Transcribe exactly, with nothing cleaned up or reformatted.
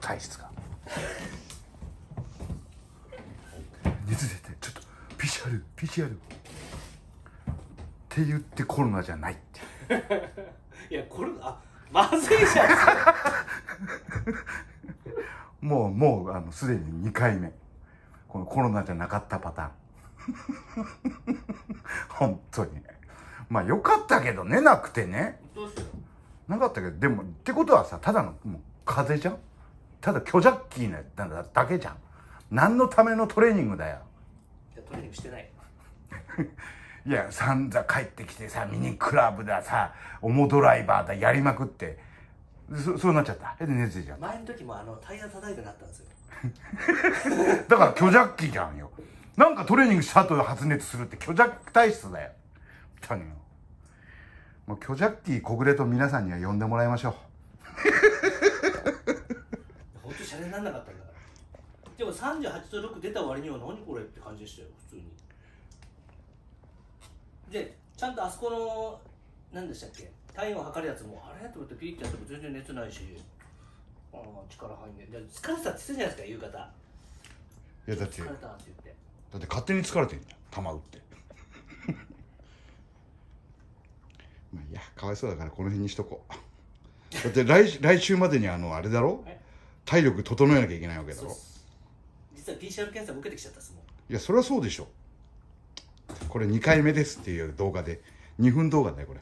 体質が熱出てちょっとピーシーアールピーシーアール って言ってコロナじゃないっていやコロナまずいじゃんもうもうあのすでににかいめこのコロナじゃなかったパターン本当にまあよかったけどねなくてねなかったけどでもってことはさただのもう風邪じゃんただ巨ジャッキーなだけじゃん。何のためのトレーニングだよ。いやトレーニングしてないいやさんざ帰ってきてさミニクラブださオモドライバーだやりまくってそそうなっちゃったで熱出ちゃった前の時もあのタイヤ叩いてなったんですよだから巨ジャッキーじゃんよなんかトレーニングした後発熱するって巨ジャッキー体質だよ本当にもう巨ジャッキー小暮と皆さんには呼んでもらいましょうシャレにならなかったんだからでもさんじゅうはちどろく出た割には何これって感じでしたよ普通にでちゃんとあそこの何でしたっけ体温を測るやつもあれと思ってピリッてやっても全然熱ないしあ力入んねんで疲れてたって言ってたじゃないですか夕方いやだって疲れたって言ってだって勝手に疲れてんじゃん球打ってまあいやかわいそうだからこの辺にしとこうだって来、来週までにあのあれだろ体力整えなきゃいけないわけだろ。実は ピーシーアール 検査も受けてきちゃったですもん。いやそれはそうでしょ。これにかいめですっていう動画でにふん動画だよこれ